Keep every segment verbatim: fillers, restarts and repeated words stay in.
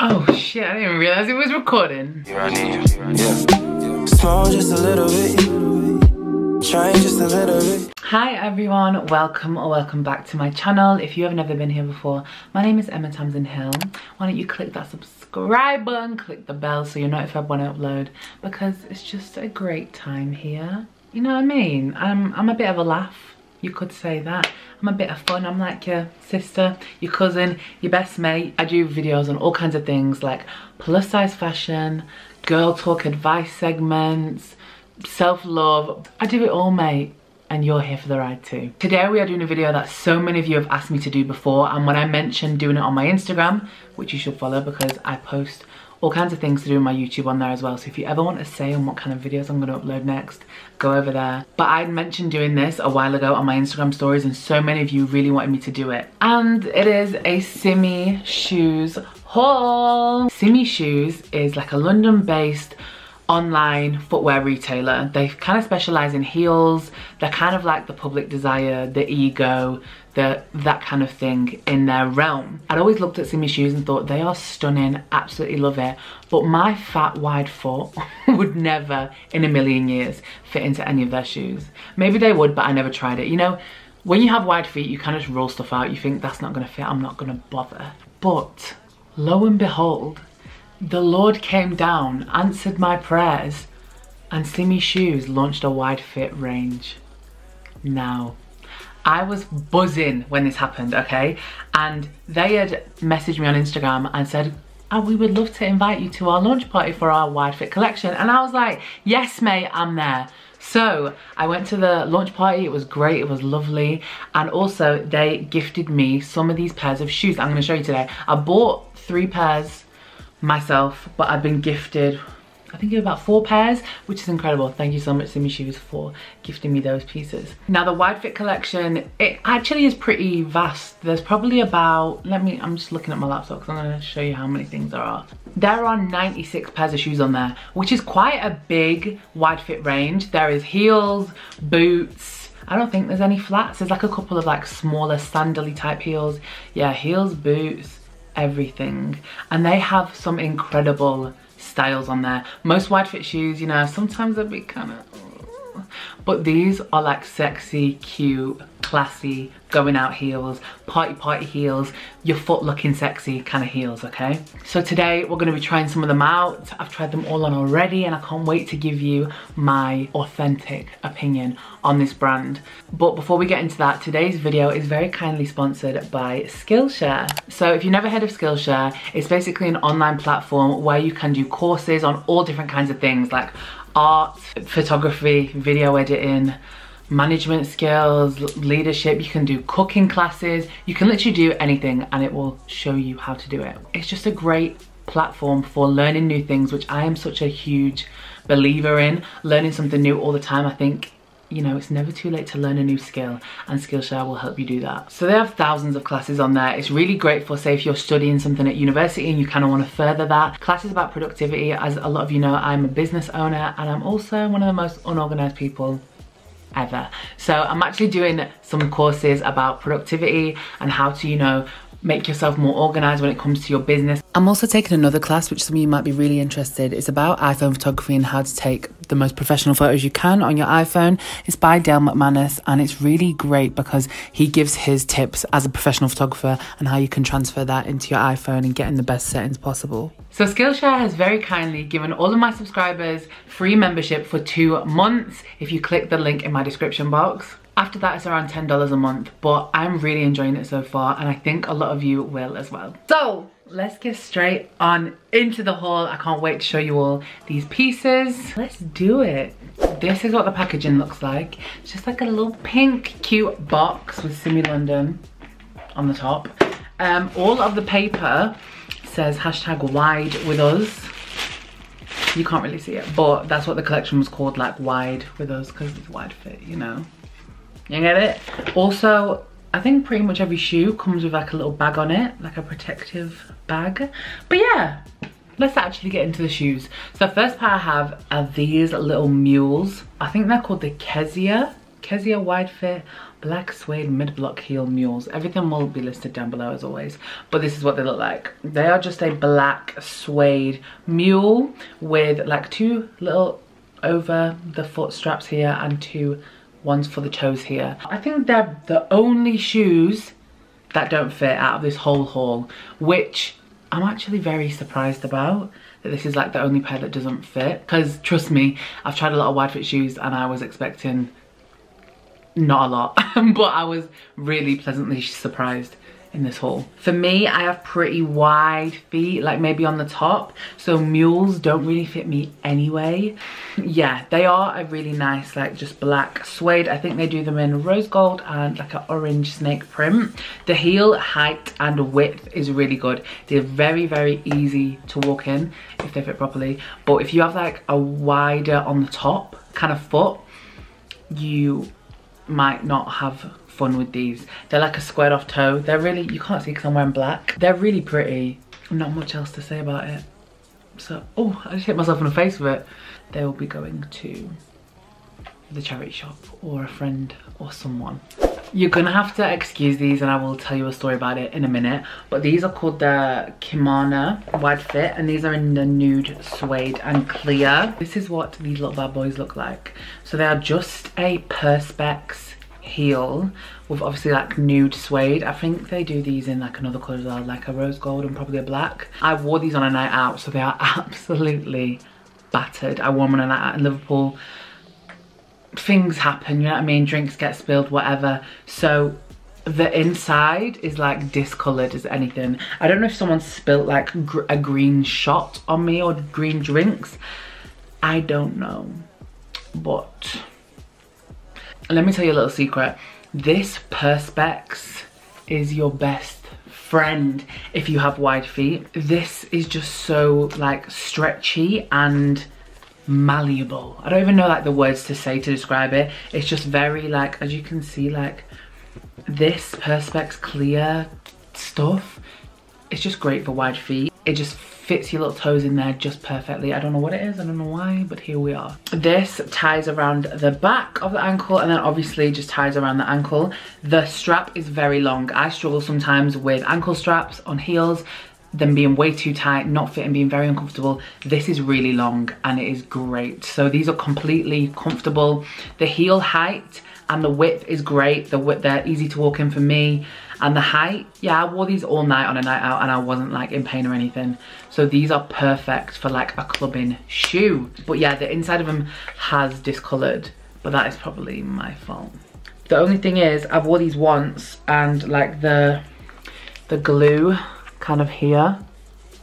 Oh shit, I didn't realize it was recording. Here I need you. Here I need you. Small just a little bit. Try just a little bit. Hi everyone, welcome or welcome back to my channel. If you have never been here before, my name is Emma Tamsin Hill. Why don't you click that subscribe button, click the bell so you're notified when I upload, because it's just a great time here. You know what I mean? I'm I'm a bit of a laugh. You could say that. I'm a bit of fun. I'm like your sister, your cousin, your best mate. I do videos on all kinds of things like plus size fashion, girl talk advice segments, self-love. I do it all, mate. And you're here for the ride too. Today we are doing a video that so many of you have asked me to do before. And when I mentioned doing it on my Instagram, which you should follow because I post all kinds of things to do on my YouTube on there as well. So if you ever want to say on what kind of videos I'm gonna upload next, go over there. But I mentioned doing this a while ago on my Instagram stories and so many of you really wanted me to do it. And it is a Simmi Shoes haul. Simmi Shoes is like a London-based online footwear retailer. They kind of specialize in heels. They're kind of like the Public Desire, the Ego, the that kind of thing in their realm. I'd always looked at Simmi Shoes and thought they are stunning, absolutely love it, but my fat wide foot would never in a million years fit into any of their shoes. Maybe they would, but I never tried it. You know, when you have wide feet, you kind of just roll stuff out. You think that's not gonna fit, I'm not gonna bother. But lo and behold, the Lord came down, answered my prayers, and Simmi Shoes launched a wide fit range. Now, I was buzzing when this happened, okay? And they had messaged me on Instagram and said, oh, we would love to invite you to our launch party for our wide fit collection. And I was like, yes, mate, I'm there. So I went to the launch party, it was great, it was lovely. And also they gifted me some of these pairs of shoes that I'm gonna show you today. I bought three pairs myself, but I've been gifted I think about four pairs, which is incredible. Thank you so much, Simmi Shoes, for gifting me those pieces. Now the wide fit collection, it actually is pretty vast. There's probably about, let me, I'm just looking at my laptop because I'm going to show you how many things there are. There are ninety-six pairs of shoes on there, which is quite a big wide fit range. There is heels, boots, I don't think there's any flats. There's like a couple of like smaller sandally type heels. Yeah, heels, boots, everything. And they have some incredible styles on there. Most wide fit shoes, you know, sometimes they'll be kind of, oh. But these are like sexy, cute, classy, going out heels, party party heels, your foot looking sexy kind of heels, okay? So today we're gonna be trying some of them out. I've tried them all on already and I can't wait to give you my authentic opinion on this brand. But before we get into that, today's video is very kindly sponsored by Skillshare. So if you've never heard of Skillshare, it's basically an online platform where you can do courses on all different kinds of things like art, photography, video editing, management skills, leadership. You can do cooking classes. You can literally do anything and it will show you how to do it. It's just a great platform for learning new things, which I am such a huge believer in. Learning something new all the time. I think, you know, it's never too late to learn a new skill and Skillshare will help you do that. So they have thousands of classes on there. It's really great for, say, if you're studying something at university and you kind of want to further that. Classes about productivity. As a lot of you know, I'm a business owner and I'm also one of the most unorganized people ever. So I'm actually doing some courses about productivity and how to, you know, make yourself more organized when it comes to your business. I'm also taking another class, which some of you might be really interested. It's about iPhone photography and how to take the most professional photos you can on your iPhone. It's by Dale McManus and it's really great because he gives his tips as a professional photographer and how you can transfer that into your iPhone and get in the best settings possible. So Skillshare has very kindly given all of my subscribers free membership for two months if you click the link in my description box. After that, it's around ten dollars a month, but I'm really enjoying it so far and I think a lot of you will as well. So let's get straight on into the haul. I can't wait to show you all these pieces. Let's do it. This is what the packaging looks like. It's just like a little pink cute box with Simmi London on the top. Um, all of the paper says hashtag wide with us. You can't really see it, but that's what the collection was called, like wide with us, because it's wide fit, you know. You get it? Also, I think pretty much every shoe comes with like a little bag on it, like a protective bag. But yeah, let's actually get into the shoes. So the first pair I have are these little mules. I think they're called the Kezia Kezia wide fit black suede mid-block heel mules. Everything will be listed down below as always, but this is what they look like. They are just a black suede mule with like two little over the foot straps here and two ones for the toes here. I think they're the only shoes that don't fit out of this whole haul, which I'm actually very surprised about, that this is like the only pair that doesn't fit, because trust me, I've tried a lot of wide fit shoes and I was expecting not a lot but I was really pleasantly surprised in this haul. For me, I have pretty wide feet, like maybe on the top, so mules don't really fit me anyway. Yeah, they are a really nice like just black suede. I think they do them in rose gold and like an orange snake print. The heel height and width is really good. They're very very easy to walk in if they fit properly, but if you have like a wider on the top kind of foot, you might not have fun with these. They're like a squared off toe. They're really, you can't see because I'm wearing black. They're really pretty. Not much else to say about it. So, oh, I just hit myself in the face with it. They will be going to the charity shop or a friend or someone. You're gonna have to excuse these and I will tell you a story about it in a minute, but these are called the Kimana wide fit and these are in the nude suede and clear. This is what these little bad boys look like. So they are just a perspex heel with obviously like nude suede. I think they do these in like another color as well, like a rose gold and probably a black. I wore these on a night out, so they are absolutely battered. I wore them on a night out in Liverpool. Things happen, you know what I mean? Drinks get spilled, whatever. So the inside is like discolored as anything. I don't know if someone spilt like gr a green shot on me or green drinks. I don't know. But let me tell you a little secret. This perspex is your best friend if you have wide feet. This is just so like stretchy and malleable. I don't even know like the words to say to describe it. It's just very like, as you can see, like this perspex clear stuff, it's just great for wide feet. It just fits your little toes in there just perfectly. I don't know what it is, I don't know why, but here we are. This ties around the back of the ankle and then obviously just ties around the ankle. The strap is very long. I struggle sometimes with ankle straps on heels, them being way too tight, not fitting, being very uncomfortable. This is really long and it is great. So these are completely comfortable. The heel height and the width is great. The width, they're easy to walk in for me. And the height, yeah, I wore these all night on a night out and I wasn't like in pain or anything. So these are perfect for like a clubbing shoe. But yeah, the inside of them has discolored, but that is probably my fault. The only thing is, I've wore these once and like the the glue kind of here,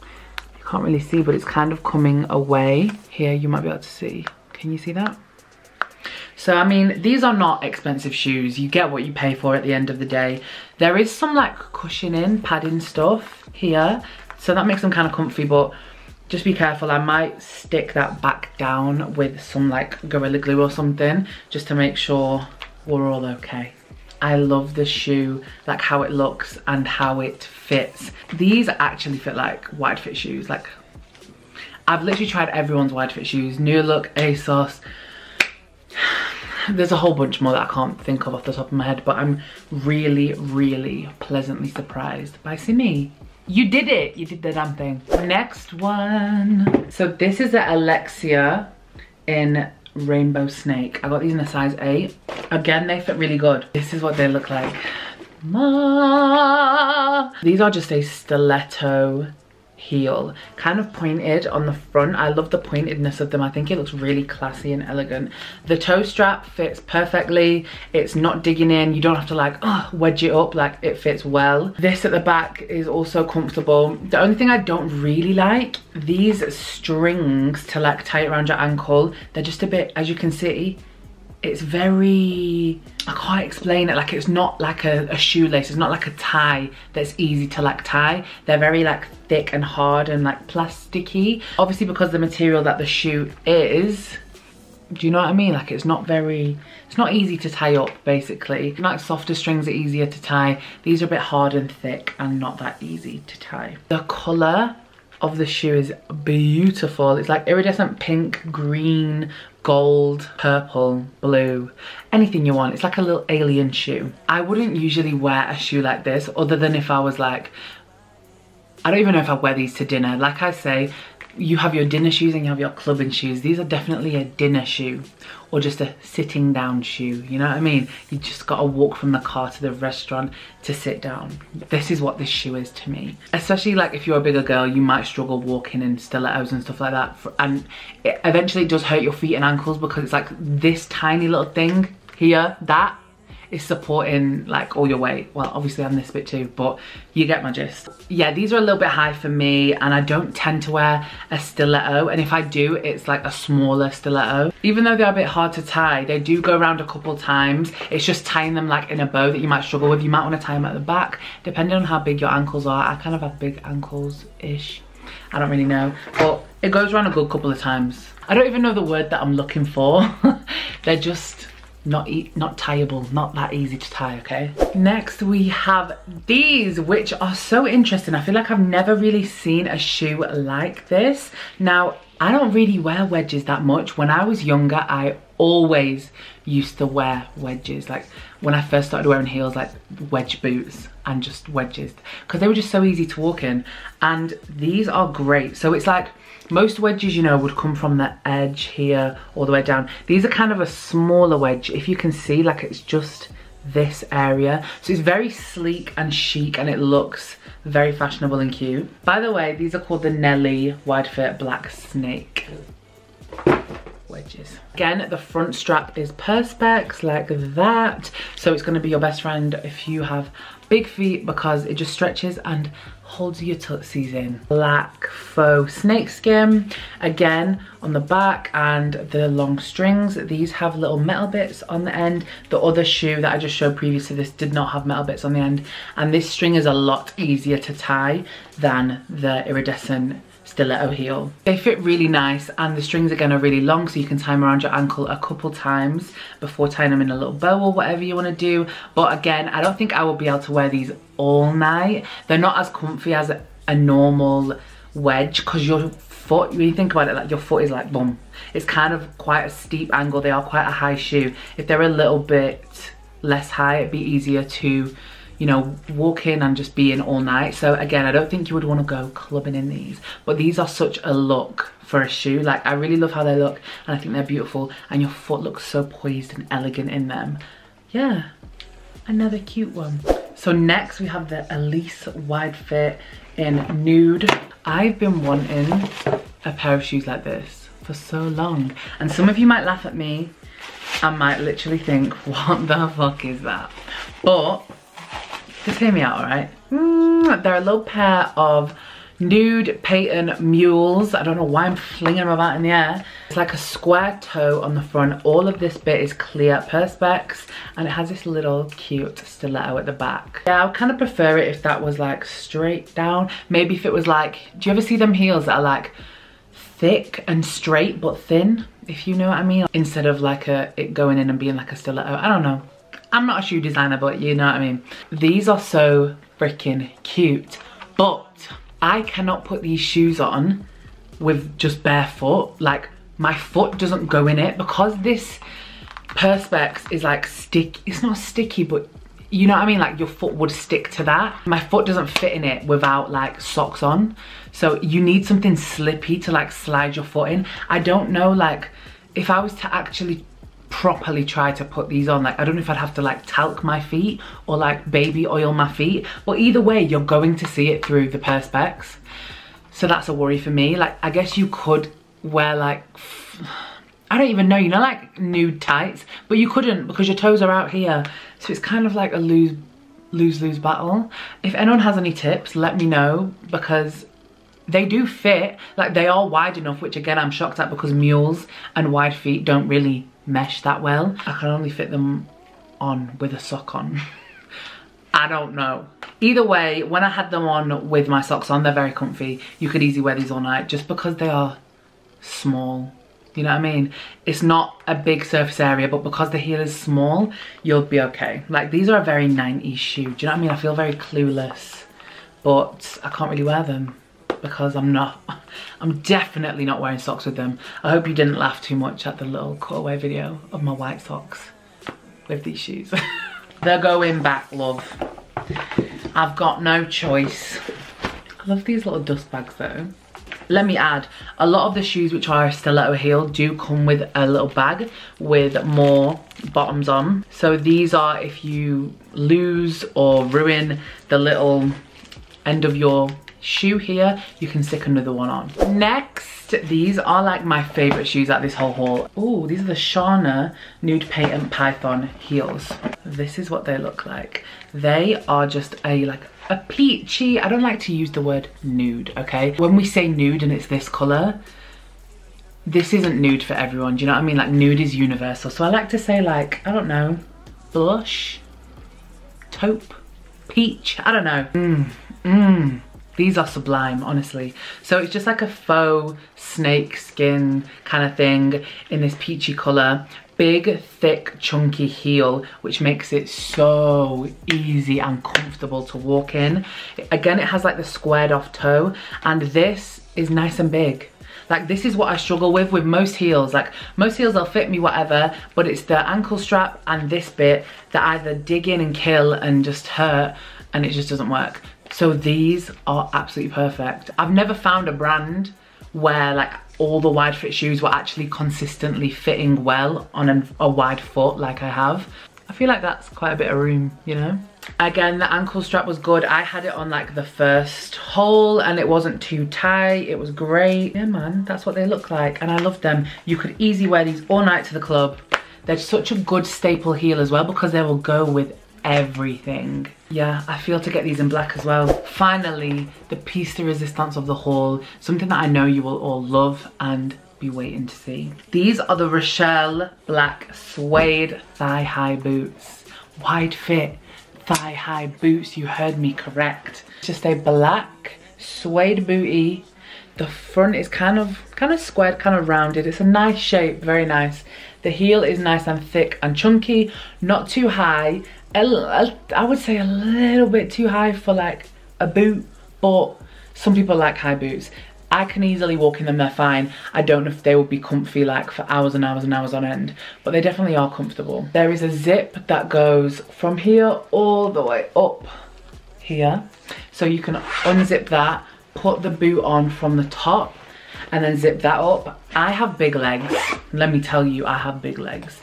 you can't really see, but it's kind of coming away here. You might be able to see, can you see that? So I mean, these are not expensive shoes. You get what you pay for at the end of the day. There is some like cushioning, padding stuff here, so that makes them kind of comfy, but just be careful. I might stick that back down with some like Gorilla Glue or something just to make sure we're all okay. I love the shoe, like how it looks and how it fits. These actually fit like wide fit shoes. Like I've literally tried everyone's wide fit shoes. New Look, ASOS. There's a whole bunch more that I can't think of off the top of my head, but I'm really, really pleasantly surprised by Simmi. You did it, you did the damn thing. Next one. So this is the Alexia in rainbow snake. I got these in a size eight. Again, they fit really good. This is what they look like. Ma! These are just a stiletto heel, kind of pointed on the front. I love the pointedness of them. I think it looks really classy and elegant. The toe strap fits perfectly. It's not digging in. You don't have to like uh, wedge it up. Like it fits well. This at the back is also comfortable. The only thing I don't really like, these strings to like tie around your ankle, they're just a bit, as you can see, it's very, I can't explain it. Like it's not like a, a shoelace, it's not like a tie that's easy to like tie. They're very like thick and hard and like plasticky, obviously because the material that the shoe is, do you know what I mean? Like it's not very, it's not easy to tie up basically. Like softer strings are easier to tie. These are a bit hard and thick and not that easy to tie. The color of the shoe is beautiful. It's like iridescent pink, green, gold, purple, blue, anything you want. It's like a little alien shoe. I wouldn't usually wear a shoe like this, other than if I was like, I don't even know if I wear these to dinner. Like I say, you have your dinner shoes and you have your clubbing shoes. These are definitely a dinner shoe or just a sitting down shoe, you know what I mean? You just gotta walk from the car to the restaurant to sit down. This is what this shoe is to me. Especially like if you're a bigger girl, you might struggle walking in stilettos and stuff like that. And it eventually does hurt your feet and ankles because it's like this tiny little thing here, that is supporting like all your weight. Well, obviously I'm this bit too, but you get my gist. Yeah, these are a little bit high for me and I don't tend to wear a stiletto, and if I do, it's like a smaller stiletto. Even though they're a bit hard to tie, they do go around a couple times. It's just tying them like in a bow that you might struggle with. You might want to tie them at the back, depending on how big your ankles are. I kind of have big ankles-ish. I don't really know, but it goes around a good couple of times. I don't even know the word that I'm looking for. They're just Not, e not tieable, not that easy to tie, okay? Next we have these, which are so interesting. I feel like I've never really seen a shoe like this. Now, I don't really wear wedges that much. When I was younger, I always used to wear wedges. Like when I first started wearing heels, like wedge boots and just wedges, because they were just so easy to walk in. And these are great. So it's like, most wedges, you know, would come from the edge here all the way down. These are kind of a smaller wedge. If you can see, like it's just this area. So it's very sleek and chic and it looks very fashionable and cute. By the way, these are called the Nelly Wide Fit Black Snake wedges. Again, the front strap is perspex like that. So it's going to be your best friend if you have big feet because it just stretches and holds your tootsies in. Black faux snakeskin again on the back and the long strings. These have little metal bits on the end. The other shoe that I just showed previous to this did not have metal bits on the end, and this string is a lot easier to tie than the iridescent stiletto heel. They fit really nice, and the strings again are really long, so you can tie them around your ankle a couple times before tying them in a little bow or whatever you want to do. But again, I don't think I will be able to wear these all night. They're not as comfy as a normal wedge because your foot, when you think about it, like your foot is like boom. It's kind of quite a steep angle. They are quite a high shoe. If they're a little bit less high, it'd be easier to, you know, walk in and just be in all night. So again, I don't think you would want to go clubbing in these, but these are such a look for a shoe. Like I really love how they look and I think they're beautiful, and your foot looks so poised and elegant in them. Yeah, another cute one. So next we have the Elise Wide Fit in nude. I've been wanting a pair of shoes like this for so long, and some of you might laugh at me and might literally think, what the fuck is that? But just hear me out, all right? Mm, they're a little pair of nude pattern mules. I don't know why I'm flinging them about in the air. It's like a square toe on the front. All of this bit is clear perspex, and it has this little cute stiletto at the back. Yeah, I would kind of prefer it if that was like straight down. Maybe if it was like, do you ever see them heels that are like thick and straight but thin? If you know what I mean. Instead of like a, it going in and being like a stiletto. I don't know. I'm not a shoe designer, but you know what I mean. These are so freaking cute, but I cannot put these shoes on with just barefoot. Like my foot doesn't go in it because this perspex is like stick. It's not sticky, but you know what I mean? Like your foot would stick to that. My foot doesn't fit in it without like socks on. So you need something slippy to like slide your foot in. I don't know, like if I was to actually properly try to put these on, like I don't know if I'd have to like talc my feet or like baby oil my feet, but either way you're going to see it through the perspex, so that's a worry for me. Like I guess you could wear like, I don't even know, you know, like nude tights, but you couldn't because your toes are out here, so it's kind of like a lose lose lose battle. If anyone has any tips, let me know, because they do fit, like they are wide enough, which again I'm shocked at because mules and wide feet don't really mesh that well. I can only fit them on with a sock on. I don't know. Either way, when I had them on with my socks on, they're very comfy. You could easily wear these all night just because they are small. You know what I mean? It's not a big surface area, but because the heel is small, you'll be okay. Like these are a very nineties shoe. Do you know what I mean? I feel very clueless, but I can't really wear them. because I'm not, I'm definitely not wearing socks with them. I hope you didn't laugh too much at the little cutaway video of my white socks with these shoes. They're going back, love. I've got no choice. I love these little dust bags though. Let me add, a lot of the shoes which are stiletto heel do come with a little bag with more bottoms on. So these are if you lose or ruin the little end of your shoe here, you can stick another one on. Next, these are like my favorite shoes at this whole haul. Oh, these are the Sharna Nude Patent Python heels. This is what they look like. They are just a like a peachy, I don't like to use the word nude, okay? When we say nude and it's this color, this isn't nude for everyone, do you know what I mean? Like nude is universal. So I like to say like, I don't know, blush, taupe, peach, I don't know. Mmm, mmm. These are sublime, honestly. So it's just like a faux snake skin kind of thing in this peachy color. Big, thick, chunky heel, which makes it so easy and comfortable to walk in. Again, it has like the squared off toe, and this is nice and big. Like this is what I struggle with with most heels. Like most heels, they'll fit me whatever, but it's the ankle strap and this bit that either dig in and kill and just hurt, and it just doesn't work. So these are absolutely perfect. I've never found a brand where like all the wide fit shoes were actually consistently fitting well on a, a wide foot like I have. I feel like that's quite a bit of room, you know? Again, the ankle strap was good. I had it on like the first haul and it wasn't too tight. It was great. Yeah, man, that's what they look like and I love them. You could easily wear these all night to the club. They're such a good staple heel as well because they will go with everything. Yeah, I feel to get these in black as well. Finally, the piece de resistance of the haul, something that I know you will all love and be waiting to see. These are the Rochelle black suede thigh-high boots. Wide fit thigh-high boots, you heard me correct. It's just a black suede bootie. The front is kind of kind of squared, kind of rounded. It's a nice shape, very nice. The heel is nice and thick and chunky, not too high. I would say a little bit too high for like a boot, but some people like high boots. I can easily walk in them, they're fine. I don't know if they would be comfy like for hours and hours and hours on end, but they definitely are comfortable. There is a zip that goes from here all the way up here. So you can unzip that, put the boot on from the top, and then zip that up. I have big legs. Let me tell you, I have big legs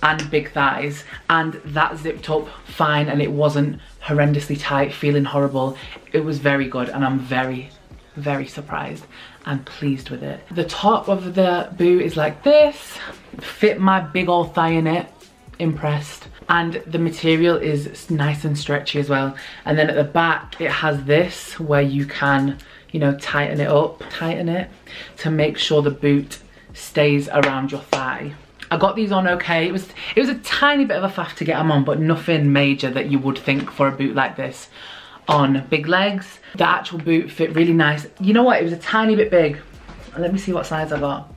and big thighs, and that zipped up fine and it wasn't horrendously tight, feeling horrible. It was very good and I'm very, very surprised and pleased with it. The top of the boot is like this. Fit my big old thigh in it. Impressed. And the material is nice and stretchy as well. And then at the back, it has this where you can, you know, tighten it up, tighten it to make sure the boot stays around your thigh. I got these on okay. It was it was a tiny bit of a faff to get them on, but nothing major that you would think for a boot like this on big legs. The actual boot fit really nice. You know what? It was a tiny bit big. Let me see what size I got.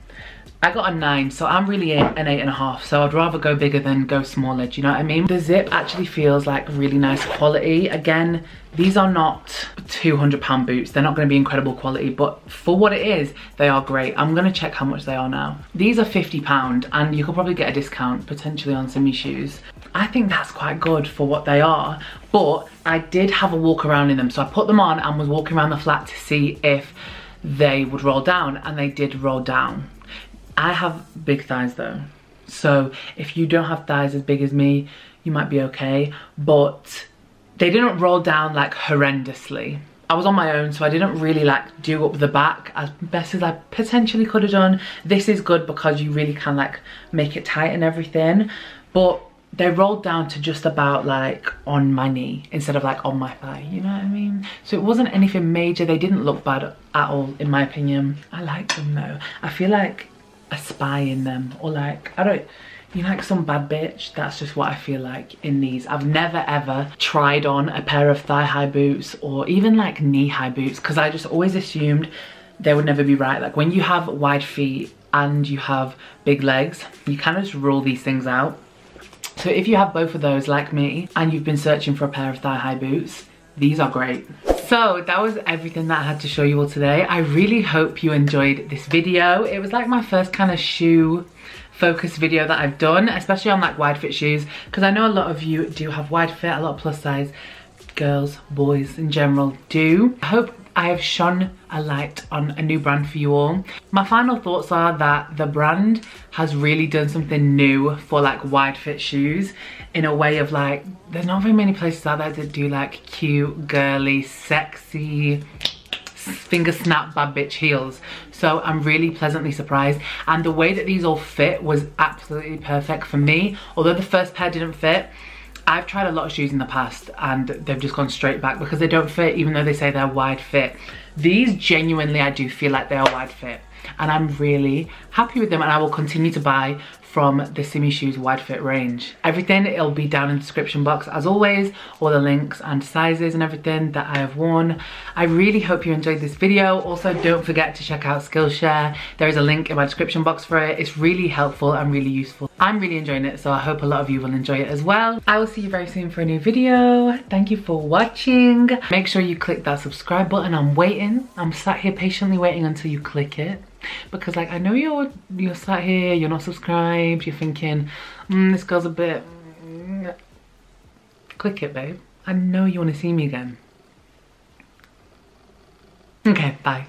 I got a nine, so I'm really an eight and a half. So I'd rather go bigger than go smaller. Do you know what I mean? The zip actually feels like really nice quality. Again, these are not two hundred pound boots. They're not going to be incredible quality, but for what it is, they are great. I'm going to check how much they are now. These are fifty pound and you could probably get a discount potentially on Simmi Shoes. I think that's quite good for what they are, but I did have a walk around in them. So I put them on and was walking around the flat to see if they would roll down, and they did roll down. I have big thighs though. So if you don't have thighs as big as me, you might be okay, but they didn't roll down like horrendously. I was on my own, so I didn't really like do up the back as best as I potentially could have done. This is good because you really can like make it tight and everything, but they rolled down to just about like on my knee instead of like on my thigh, you know what I mean? So it wasn't anything major. They didn't look bad at all, in my opinion. I like them though. I feel like a spy in them, or like, I don't, you know, like some bad bitch. That's just what I feel like in these. I've never ever tried on a pair of thigh high boots or even like knee high boots because I just always assumed they would never be right. Like when you have wide feet and you have big legs, you kind of just rule these things out. So if you have both of those like me and you've been searching for a pair of thigh high boots, these are great. So that was everything that I had to show you all today. I really hope you enjoyed this video. It was like my first kind of shoe focus video that I've done, especially on like wide fit shoes, because I know a lot of you do have wide fit, a lot of plus size girls, boys in general do. I hope I have shone a light on a new brand for you all. My final thoughts are that the brand has really done something new for like wide fit shoes in a way of like, there's not very many places out there that do like cute, girly, sexy, finger snap bad bitch heels. So I'm really pleasantly surprised, and the way that these all fit was absolutely perfect for me. Although the first pair didn't fit, I've tried a lot of shoes in the past and they've just gone straight back because they don't fit, even though they say they're wide fit. These genuinely, I do feel like they are wide fit, and I'm really happy with them, and I will continue to buy from the Simmi Shoes wide fit range. Everything, it'll be down in the description box as always, all the links and sizes and everything that I have worn. I really hope you enjoyed this video. Also, don't forget to check out Skillshare. There is a link in my description box for it. It's really helpful and really useful. I'm really enjoying it, so I hope a lot of you will enjoy it as well. I will see you very soon for a new video. Thank you for watching. Make sure you click that subscribe button. I'm waiting. I'm sat here patiently waiting until you click it. Because like, I know you're you're sat here, you're not subscribed, you're thinking, mm, this girl's a bit, mm. Click it, babe. I know you want to see me again. Okay, bye.